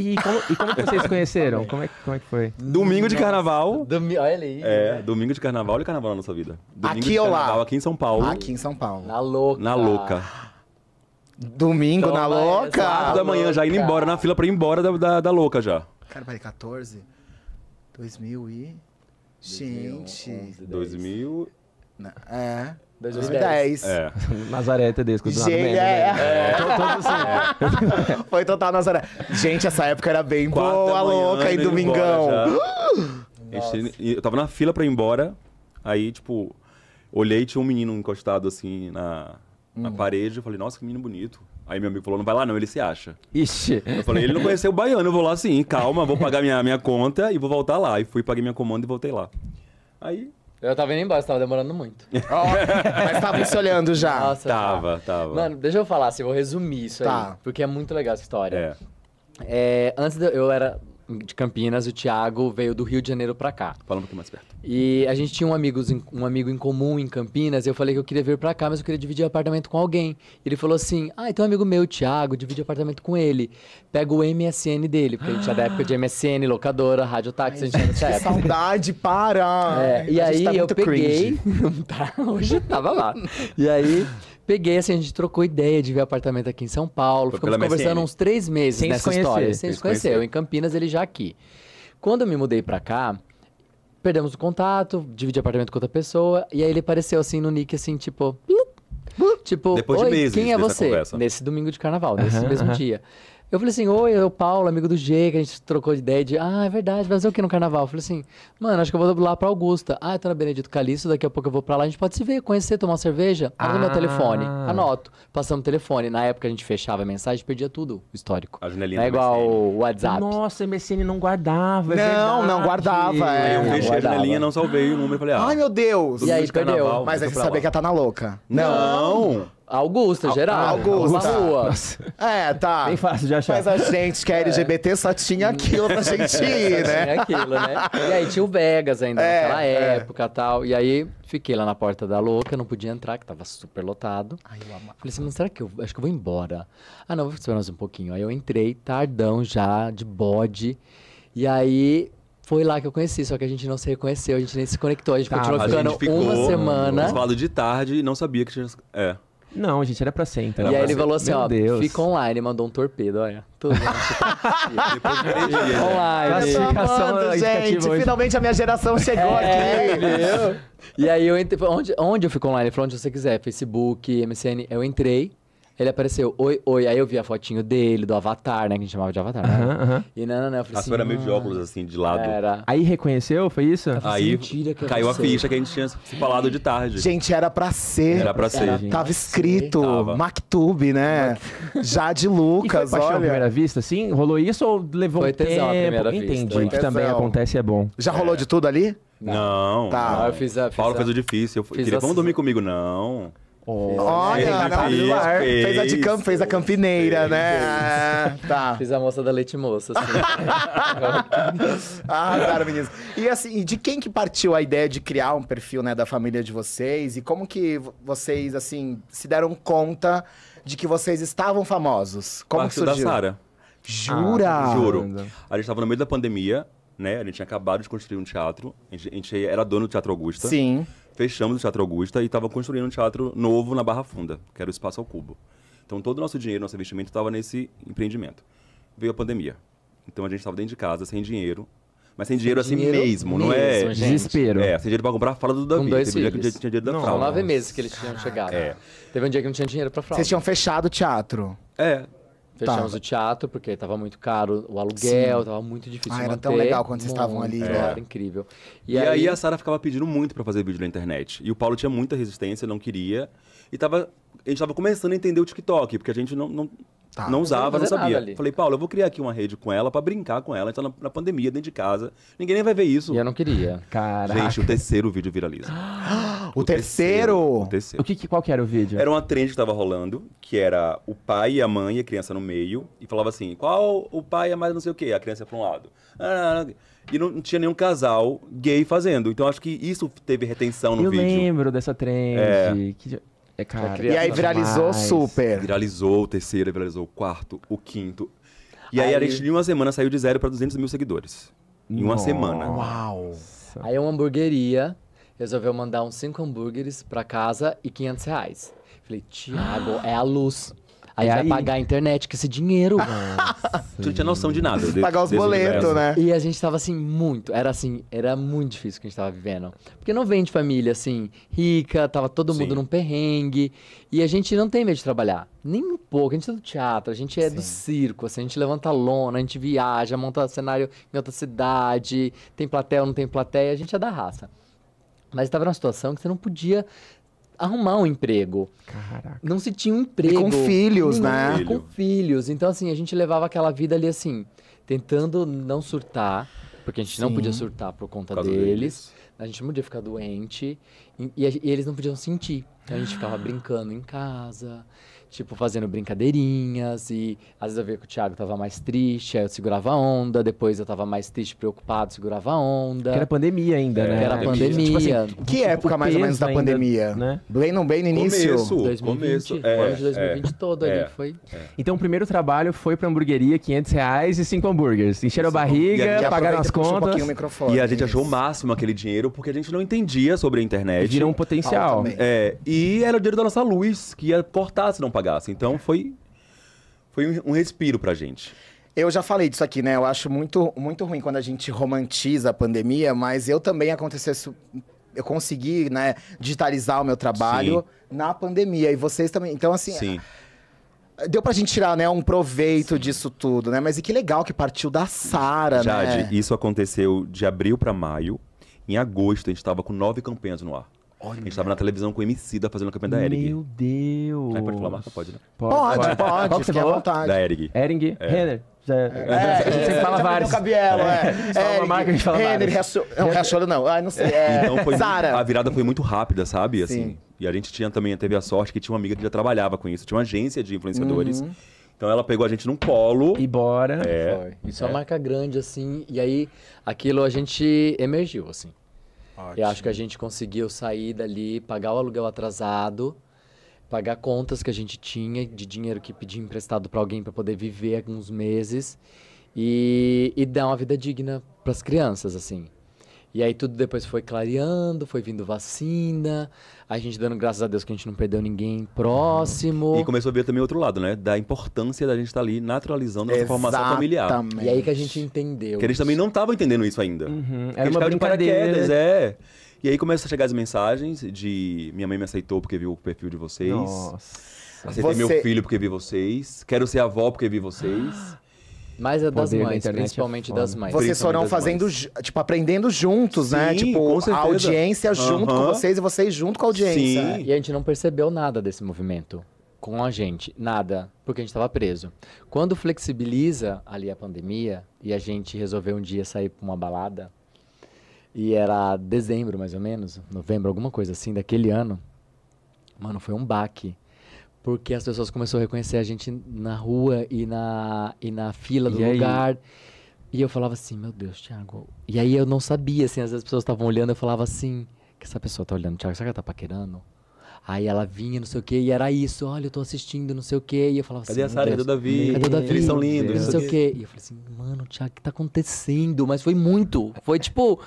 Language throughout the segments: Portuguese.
E como que vocês se conheceram? Como é que foi? Domingo de carnaval. Olha aí. É, domingo de carnaval. Olha o carnaval na nossa vida. Domingo aqui de carnaval, lá. Aqui em São Paulo. Aqui em São Paulo. Na louca. Na louca. Domingo, toma na louca. 4 da manhã, já indo embora, na fila pra ir embora da louca já. Cara, peraí, 14? 2000 e... Gente... 2000... É... 2010. É. Nazaré, Tedesco. Foi total Nazaré. Gente, essa época era bem boa, louca, e domingão. Eu tava na fila pra ir embora, aí, tipo, olhei e tinha um menino encostado, assim, na parede. Eu falei, nossa, que menino bonito. Aí meu amigo falou, não vai lá não, ele se acha. Ixi. Eu falei, ele não conheceu o baiano, eu vou lá sim, calma, vou pagar minha conta e vou voltar lá. E fui, paguei minha comanda e voltei lá. Aí... Eu tava indo embora, você tava demorando muito. Mas tava se olhando já. Nossa, tava. Mano, deixa eu falar assim, eu vou resumir isso aí. Porque é muito legal essa história. Antes, eu era de Campinas, o Thiago veio do Rio de Janeiro pra cá. Fala um pouquinho mais perto. E a gente tinha um amigo em comum em Campinas, e eu falei que eu queria vir pra cá, mas eu queria dividir apartamento com alguém. Ele falou assim, ah, então um amigo meu, o Thiago, divide apartamento com ele. Pega o MSN dele, porque a gente é da época de MSN, locadora, radiotáxi, a gente é dessa época. Saudade, para! E aí tá, eu peguei... Hoje tava lá. E aí... Peguei, assim, a gente trocou ideia de ver apartamento aqui em São Paulo. Ficamos conversando uns 3 meses nessa história. Sem se conhecer. Eu em Campinas, ele já aqui. Quando eu me mudei pra cá, perdemos o contato, dividi apartamento com outra pessoa. E aí ele apareceu, assim, no nick, assim, tipo... Tipo, depois de meses, quem é você? Conversa. Nesse domingo de carnaval, nesse mesmo dia. Eu falei assim, oi, eu sou o Paulo, amigo do G, que a gente trocou de ideia de... Ah, é verdade, vai fazer o que no carnaval? Eu falei assim, mano, acho que eu vou lá pra Augusta. Ah, eu tô na Benedito Calixto, daqui a pouco eu vou pra lá, a gente pode se ver, conhecer, tomar uma cerveja? Manda meu telefone, anoto. Passamos o telefone. Na época a gente fechava a mensagem, perdia tudo, o histórico. A janelinha. Não é igual o WhatsApp. Nossa, MSN não guardava, não guardava. Eu fechei a janelinha, não salvei o número, eu falei, ai meu Deus. E aí perdeu. Mas aí você sabia que ela tá na louca. Não. Augusta, geral. Augusta. Rua. É, tá. Bem fácil de achar. Mas a gente que é LGBT só tinha aquilo pra gente ir, né? Tinha aquilo, né? E aí tinha o Vegas ainda naquela época e tal. E aí fiquei lá na porta da louca, não podia entrar, que tava super lotado. Ai, eu amava. Falei assim, mas será que eu... Acho que eu vou embora. Ah, não, vou esperar mais um pouquinho. Aí eu entrei, tardão já, de bode. E aí... Foi lá que eu conheci, só que a gente não se reconheceu, a gente nem se conectou, a gente continuou ficando uma semana. Nós falamos de tarde e não sabia que tinha... Não, gente, era pra sempre. E aí ele falou assim, ó, fica online, mandou um torpedo, olha. Tudo bem. Depois de 3 dias. Online. Amando, gente, finalmente a minha geração chegou aqui. Meu. E aí eu entrei, onde eu fico online? Ele falou, onde você quiser, Facebook, MSN, eu entrei. Ele apareceu, oi, oi. Aí eu vi a fotinho dele, do avatar, né? Que a gente chamava de avatar, né? E não, eu falei assim... A era meio de óculos, assim, de lado. Era. Aí reconheceu? Foi isso? Aí assim, caiu a ficha que a gente tinha se falado de tarde. Gente, era pra ser. Era pra ser. Tava escrito, MacTube, né? Já de Lucas, olha. Foi paixão à primeira vista, assim? Rolou isso ou levou um tempo? Foi tesão à primeira vista. Entendi, que também acontece e é bom. Já rolou de tudo ali? Não. Tá. Eu fiz a... Paulo fez o difícil. Eu queria, vamos dormir comigo? Não. Olha, fez a campineira, né? Tá. Fiz a moça da leite moça, assim. Arrasaram, meninas. E assim, de quem que partiu a ideia de criar um perfil, né, da família de vocês? E como que vocês, assim, se deram conta de que vocês estavam famosos? Como que surgiu? Partiu da Sara. Jura? Juro. A gente estava no meio da pandemia, né? A gente tinha acabado de construir um teatro. A gente era dono do Teatro Augusta. Sim. Fechamos o Teatro Augusta e estava construindo um teatro novo na Barra Funda, que era o Espaço ao Cubo. Então, todo o nosso dinheiro, nosso investimento estava nesse empreendimento. Veio a pandemia. Então, a gente estava dentro de casa, sem dinheiro. Mas sem dinheiro assim mesmo, não é... Gente. Desespero. É, sem dinheiro para comprar a fralda do Davi. Com 2 filhos. Teve um dia que tinha dinheiro da fralda. São 9 meses que eles tinham chegado. É. Teve um dia que não tinha dinheiro para fralda. Vocês tinham fechado o teatro? É. Fechamos o teatro, porque tava muito caro o aluguel, tava muito difícil de manter. Era tão legal quando vocês estavam ali. Era incrível. E aí a Sara ficava pedindo muito pra fazer vídeo na internet. E o Paulo tinha muita resistência, não queria. E a gente tava começando a entender o TikTok, porque a gente não usava, não sabia. Falei, Paulo, eu vou criar aqui uma rede com ela pra brincar com ela. A gente tá na pandemia, dentro de casa. Ninguém nem vai ver isso. E eu não queria. Caraca. Gente, o terceiro vídeo viraliza. O terceiro? Qual que era o vídeo? Era uma trend que tava rolando, que era o pai e a mãe e a criança no meio. E falava assim, qual o pai é mais não sei o quê? A criança ia pra um lado. E não tinha nenhum casal gay fazendo. Então acho que isso teve retenção no vídeo. Eu lembro dessa trend. E aí viralizou super. Viralizou o terceiro, viralizou o quarto, o quinto. E aí a gente em uma semana saiu de 0 para 200 mil seguidores. Em uma semana. Uau! Aí uma hamburgueria resolveu mandar uns 5 hambúrgueres para casa e R$500. Falei, Thiago, é a luz. Aí vai pagar a internet com esse dinheiro. Tu não tinha noção de nada. Pagar os boletos, né? E a gente tava assim, muito. Era assim, era muito difícil o que a gente tava vivendo. Porque não vem de família, assim, rica. Tava todo mundo num perrengue. E a gente não tem medo de trabalhar. Nem um pouco. A gente é do teatro, a gente é do circo. Assim, a gente levanta lona, a gente viaja, monta cenário em outra cidade. Tem plateia ou não tem plateia. A gente é da raça. Mas tava numa situação que você não podia... arrumar um emprego. Caraca. Não se tinha um emprego. E com filhos, né? Com filhos. Então, assim, a gente levava aquela vida ali, assim, tentando não surtar, porque a gente não podia surtar por conta deles. A gente não podia ficar doente. E eles não podiam sentir. Então, a gente ficava brincando em casa, tipo, fazendo brincadeirinhas. E às vezes eu via que o Thiago tava mais triste, aí eu segurava a onda. Depois eu tava mais triste, preocupado, segurava a onda. Que era pandemia ainda, né? Que era pandemia. Tipo assim, que época mais ou menos da pandemia? Né? Bem, não bem no início? Começo. É, o ano de 2020 todo ali foi. Então o primeiro trabalho foi pra hamburgueria, R$500 e 5 hambúrgueres. Encheram a barriga, pagaram as contas. E a gente achou o máximo aquele dinheiro, porque a gente não entendia sobre a internet. E virou um potencial. E era o dinheiro da nossa luz, que ia cortar se não pagasse. Então foi um respiro pra gente. Eu já falei disso aqui, né? Eu acho muito ruim quando a gente romantiza a pandemia, mas eu também eu consegui, né, digitalizar o meu trabalho na pandemia. E vocês também. Então, assim. Sim. Deu pra gente tirar, né, um proveito disso tudo, né? Mas e que legal que partiu da Sara, né? Jade, isso aconteceu de abril pra maio. Em agosto, a gente tava com 9 campanhas no ar. Olha. A gente tava na televisão com o Emicida fazendo a campanha da Erig. Meu Deus! Aí pode falar a marca? Pode, né? Pode. Qual que você falou? Vontade. Da Erig. Erig, Renner. A gente sempre fala vários. Só uma marca a gente fala vários. Não, Riachuelo não. Ah, não sei. Então foi a virada foi muito rápida, sabe? Assim, e a gente teve a sorte que tinha uma amiga que já trabalhava com isso. Tinha uma agência de influenciadores. Então ela pegou a gente num colo. E bora. Isso é uma marca grande, assim. E aí, aquilo a gente emergiu, assim. Ótimo. Eu acho que a gente conseguiu sair dali, pagar o aluguel atrasado, pagar contas que a gente tinha, de dinheiro que pedia emprestado para alguém para poder viver alguns meses e dar uma vida digna para as crianças, assim. E aí tudo depois foi clareando, foi vindo vacina, a gente dando graças a Deus que a gente não perdeu ninguém próximo. E começou a ver também o outro lado, né? Da importância da gente estar ali naturalizando a formação familiar. E aí que a gente entendeu. Que eles também não estavam entendendo isso ainda. Era uma brincadeira. E aí começam a chegar as mensagens de... Minha mãe me aceitou porque viu o perfil de vocês. Nossa. Aceitei meu filho porque vi vocês. Quero ser avó porque vi vocês. Mas é das mães, principalmente das mães. Vocês foram fazendo, tipo, aprendendo juntos, né? Tipo, a audiência junto com vocês e vocês junto com a audiência. E a gente não percebeu nada desse movimento com a gente, nada, porque a gente estava preso. Quando flexibiliza ali a pandemia e a gente resolveu um dia sair para uma balada, e era dezembro mais ou menos, novembro, alguma coisa assim, daquele ano, mano, foi um baque. Porque as pessoas começaram a reconhecer a gente na rua e na fila do lugar. E eu falava assim, meu Deus, Thiago. E aí eu não sabia, assim, às vezes as pessoas estavam olhando, eu falava assim, que essa pessoa tá olhando, Thiago, será que ela tá paquerando? Aí ela vinha, não sei o quê, e era isso, olha, eu tô assistindo, não sei o quê. E eu falava assim, cadê a Sara, cadê o Davi? Eles são lindos, não sei o quê. E eu falei assim, mano, Thiago, o que tá acontecendo? Mas foi muito, foi tipo,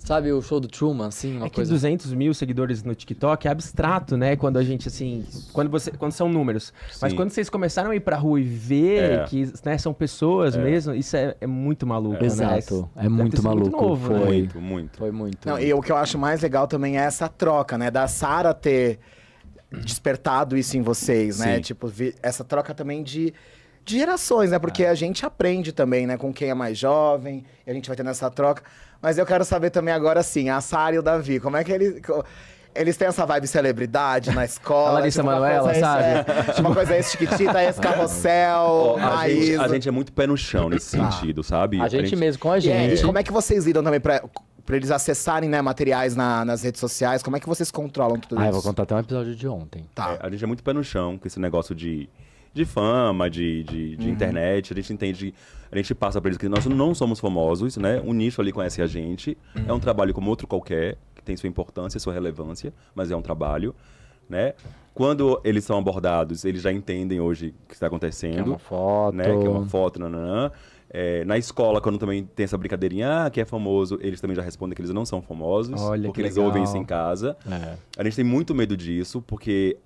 sabe, o show do Truman, assim, uma coisa... É que 200 mil seguidores no TikTok é abstrato, né? Quando a gente, assim, quando são números. Mas quando vocês começaram a ir pra rua e ver que, né, são pessoas mesmo, isso é muito maluco, né? Exato, é muito maluco. Muito novo, né? Muito. Foi muito. Não, e o que eu acho mais legal também é essa troca, né? Da Sara ter... despertado isso em vocês, né? Tipo, essa troca também de gerações, né? Porque a gente aprende também, né? Com quem é mais jovem, e a gente vai tendo essa troca. Mas eu quero saber também agora, assim, a Sara e o Davi, como é que eles têm essa vibe celebridade na escola? A Larissa Manoela, sabe? Uma coisa é esse Chiquitita, esse Carrossel, a gente é muito pé no chão nesse sentido, sabe? A gente mesmo, com a gente. E como é que vocês lidam também pra eles acessarem, né, materiais nas redes sociais? Como é que vocês controlam tudo isso? Eu vou contar até um episódio de ontem. Tá. A gente é muito pé no chão com esse negócio de fama, de internet. A gente entende, a gente passa pra eles que nós não somos famosos, né? Um nicho ali conhece a gente. É um trabalho como outro qualquer, que tem sua importância, sua relevância, mas é um trabalho. né? Quando eles são abordados, eles já entendem hoje o que está acontecendo. Que é uma foto. Né? Que é uma foto, nananã. É, na escola, quando também tem essa brincadeirinha, ah, que é famoso, eles também já respondem que eles não são famosos. Olha, porque eles ouvem isso em casa. É. A gente tem muito medo disso, porque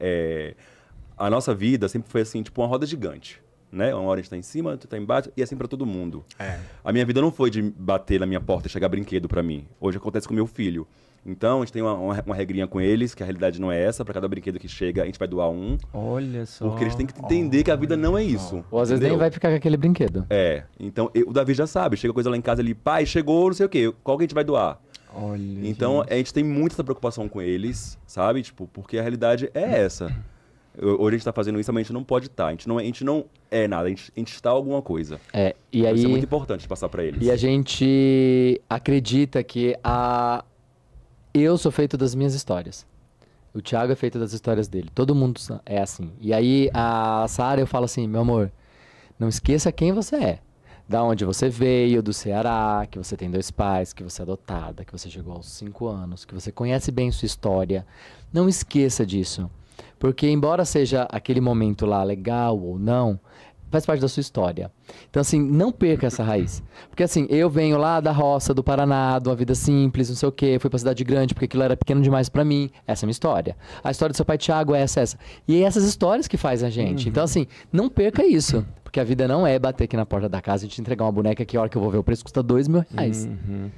a nossa vida sempre foi assim, tipo uma roda gigante. Né? Uma hora a gente tá em cima, outra tá embaixo, e assim pra todo mundo. É. A minha vida não foi de bater na minha porta e chegar brinquedo pra mim. Hoje acontece com meu filho. Então, a gente tem uma regrinha com eles, que a realidade não é essa. Pra cada brinquedo que chega, a gente vai doar um. Olha só. Porque eles têm que entender que a vida não é isso. Ou às vezes nem vai ficar com aquele brinquedo. É. Então, o Davi já sabe. Chega coisa lá em casa, ele... Pai, chegou, não sei o quê. Qual que a gente vai doar? Olha. Então, a gente tem muita essa preocupação com eles, sabe? Tipo, porque a realidade é essa. Hoje a gente tá fazendo isso, mas a gente não pode estar. A gente não é nada, a gente está alguma coisa. É, e aí... Isso é muito importante passar pra eles. E a gente acredita que eu sou feito das minhas histórias. O Thiago é feito das histórias dele. Todo mundo é assim. E aí a Sara, eu falo assim, meu amor, não esqueça quem você é. Da onde você veio, do Ceará, que você tem 2 pais, que você é adotada, que você chegou aos 5 anos, que você conhece bem sua história. Não esqueça disso. Porque embora seja aquele momento lá legal ou não, faz parte da sua história. Então assim, não perca essa raiz. Porque assim, eu venho lá da roça, do Paraná, de uma vida simples, não sei o quê. Fui pra cidade grande porque aquilo era pequeno demais pra mim. Essa é a minha história. A história do seu pai Thiago é essa. E é essas histórias que faz a gente. Uhum. Então assim, não perca isso. Porque a vida não é bater aqui na porta da casa e te entregar uma boneca que a hora que eu vou ver o preço custa R$2.000. Uhum.